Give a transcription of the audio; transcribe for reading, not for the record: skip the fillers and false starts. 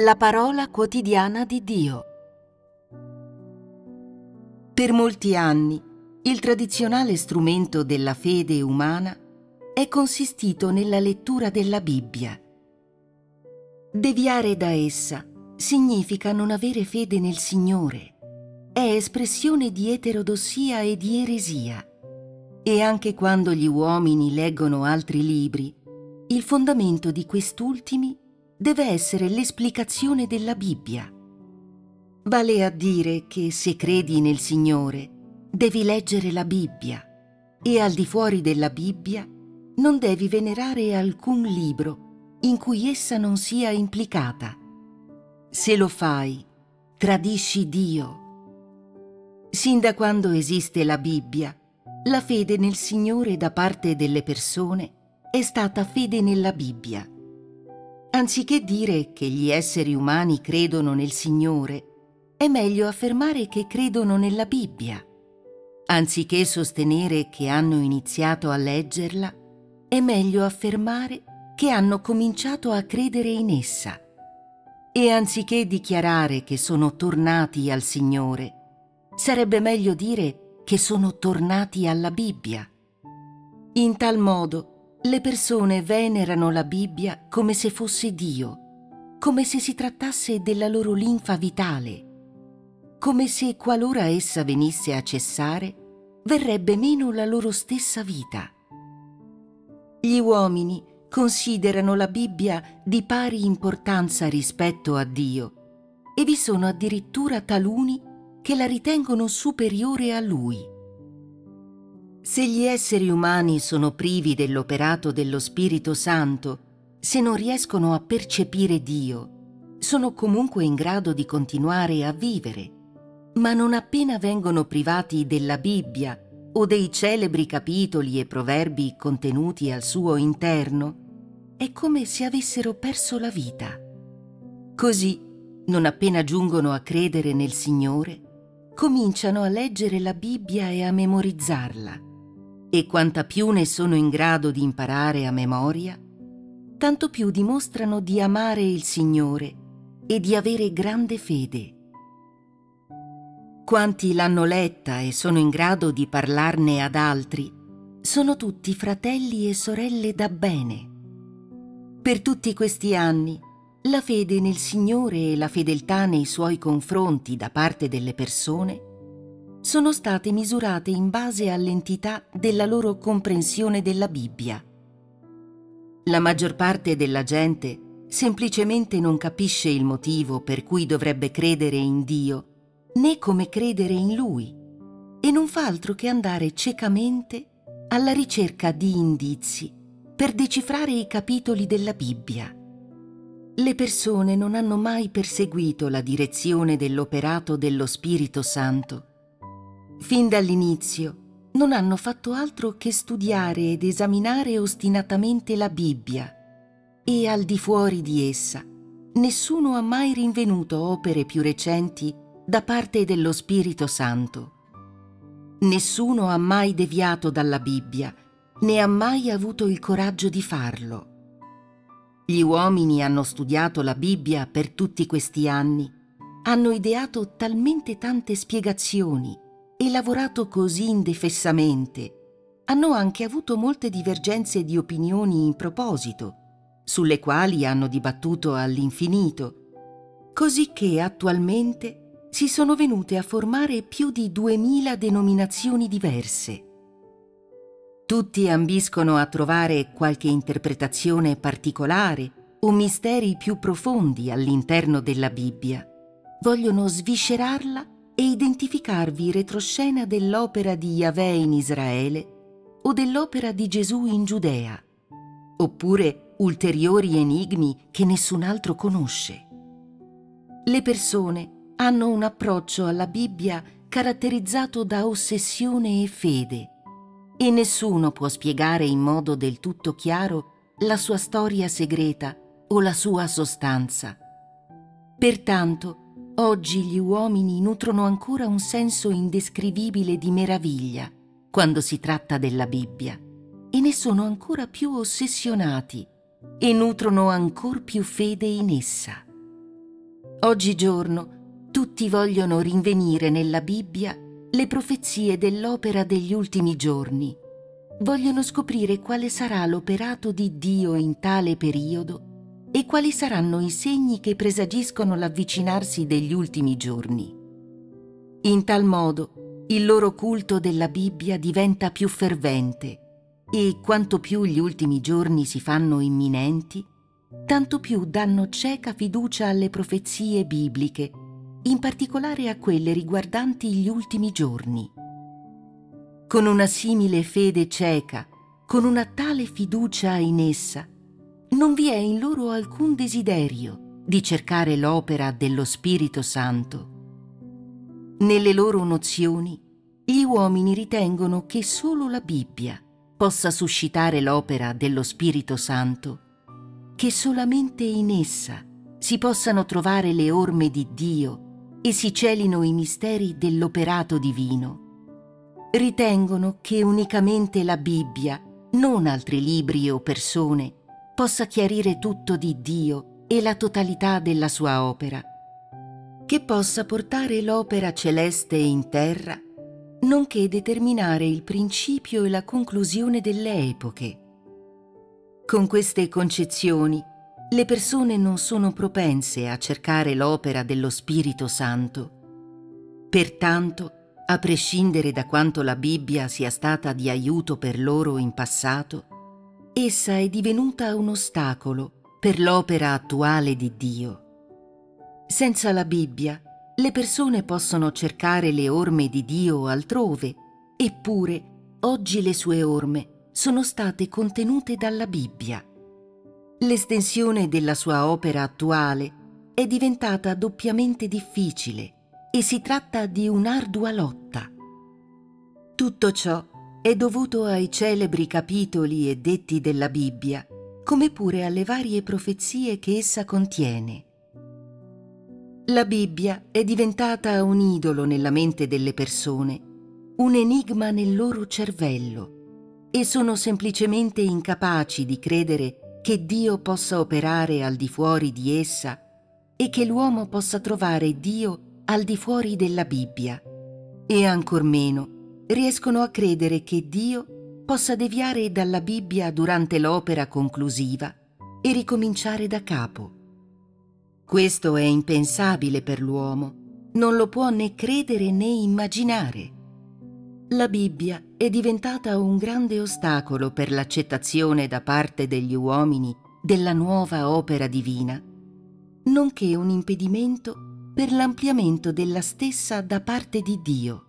La parola quotidiana di Dio. Per molti anni il tradizionale strumento della fede umana è consistito nella lettura della Bibbia. Deviare da essa significa non avere fede nel Signore. È espressione di eterodossia e di eresia. E anche quando gli uomini leggono altri libri, il fondamento di quest'ultimi deve essere l'esplicazione della Bibbia. Vale a dire che se credi nel Signore, devi leggere la Bibbia e al di fuori della Bibbia non devi venerare alcun libro in cui essa non sia implicata. Se lo fai, tradisci Dio. Sin da quando esiste la Bibbia, la fede nel Signore da parte delle persone è stata fede nella Bibbia. Anziché dire che gli esseri umani credono nel Signore, è meglio affermare che credono nella Bibbia. Anziché sostenere che hanno iniziato a leggerla, è meglio affermare che hanno cominciato a credere in essa. E anziché dichiarare che sono tornati al Signore, sarebbe meglio dire che sono tornati alla Bibbia. In tal modo, le persone venerano la Bibbia come se fosse Dio, come se si trattasse della loro linfa vitale, come se qualora essa venisse a cessare, verrebbe meno la loro stessa vita. Gli uomini considerano la Bibbia di pari importanza rispetto a Dio e vi sono addirittura taluni che la ritengono superiore a Lui. Se gli esseri umani sono privi dell'operato dello Spirito Santo, se non riescono a percepire Dio, sono comunque in grado di continuare a vivere, ma non appena vengono privati della Bibbia o dei celebri capitoli e proverbi contenuti al suo interno, è come se avessero perso la vita. Così, non appena giungono a credere nel Signore, cominciano a leggere la Bibbia e a memorizzarla. E quanta più ne sono in grado di imparare a memoria, tanto più dimostrano di amare il Signore e di avere grande fede. Quanti l'hanno letta e sono in grado di parlarne ad altri, sono tutti fratelli e sorelle da bene. Per tutti questi anni, la fede nel Signore e la fedeltà nei Suoi confronti da parte delle persone sono state misurate in base all'entità della loro comprensione della Bibbia. La maggior parte della gente semplicemente non capisce il motivo per cui dovrebbe credere in Dio, né come credere in Lui, e non fa altro che andare ciecamente alla ricerca di indizi per decifrare i capitoli della Bibbia. Le persone non hanno mai perseguito la direzione dell'operato dello Spirito Santo. Fin dall'inizio non hanno fatto altro che studiare ed esaminare ostinatamente la Bibbia e al di fuori di essa nessuno ha mai rinvenuto opere più recenti da parte dello Spirito Santo. Nessuno ha mai deviato dalla Bibbia, né ha mai avuto il coraggio di farlo. Gli uomini hanno studiato la Bibbia per tutti questi anni, hanno ideato talmente tante spiegazioni e lavorato così indefessamente, hanno anche avuto molte divergenze di opinioni in proposito, sulle quali hanno dibattuto all'infinito, così che attualmente si sono venute a formare più di 2000 denominazioni diverse. Tutti ambiscono a trovare qualche interpretazione particolare o misteri più profondi all'interno della Bibbia. Vogliono sviscerarla e identificarvi retroscena dell'opera di Yahweh in Israele o dell'opera di Gesù in Giudea, oppure ulteriori enigmi che nessun altro conosce. Le persone hanno un approccio alla Bibbia caratterizzato da ossessione e fede, e nessuno può spiegare in modo del tutto chiaro la sua storia segreta o la sua sostanza. Pertanto, oggi gli uomini nutrono ancora un senso indescrivibile di meraviglia quando si tratta della Bibbia e ne sono ancora più ossessionati e nutrono ancor più fede in essa. Oggigiorno tutti vogliono rinvenire nella Bibbia le profezie dell'opera degli ultimi giorni. Vogliono scoprire quale sarà l'operato di Dio in tale periodo e quali saranno i segni che presagiscono l'avvicinarsi degli ultimi giorni. In tal modo il loro culto della Bibbia diventa più fervente e quanto più gli ultimi giorni si fanno imminenti, tanto più danno cieca fiducia alle profezie bibliche, in particolare a quelle riguardanti gli ultimi giorni. Con una simile fede cieca, con una tale fiducia in essa, non vi è in loro alcun desiderio di cercare l'opera dello Spirito Santo. Nelle loro nozioni, gli uomini ritengono che solo la Bibbia possa suscitare l'opera dello Spirito Santo, che solamente in essa si possano trovare le orme di Dio e si celino i misteri dell'operato divino. Ritengono che unicamente la Bibbia, non altri libri o persone, possa chiarire tutto di Dio e la totalità della sua opera, che possa portare l'opera celeste in terra, nonché determinare il principio e la conclusione delle epoche. Con queste concezioni, le persone non sono propense a cercare l'opera dello Spirito Santo. Pertanto, a prescindere da quanto la Bibbia sia stata di aiuto per loro in passato, essa è divenuta un ostacolo per l'opera attuale di Dio. Senza la Bibbia, le persone possono cercare le orme di Dio altrove, eppure oggi le sue orme sono state contenute dalla Bibbia. L'estensione della sua opera attuale è diventata doppiamente difficile e si tratta di un'ardua lotta. Tutto ciò è dovuto ai celebri capitoli e detti della Bibbia, come pure alle varie profezie che essa contiene. La Bibbia è diventata un idolo nella mente delle persone, un enigma nel loro cervello, e sono semplicemente incapaci di credere che Dio possa operare al di fuori di essa e che l'uomo possa trovare Dio al di fuori della Bibbia, e ancor meno riescono a credere che Dio possa deviare dalla Bibbia durante l'opera conclusiva e ricominciare da capo. Questo è impensabile per l'uomo, non lo può né credere né immaginare. La Bibbia è diventata un grande ostacolo per l'accettazione da parte degli uomini della nuova opera divina, nonché un impedimento per l'ampliamento della stessa da parte di Dio.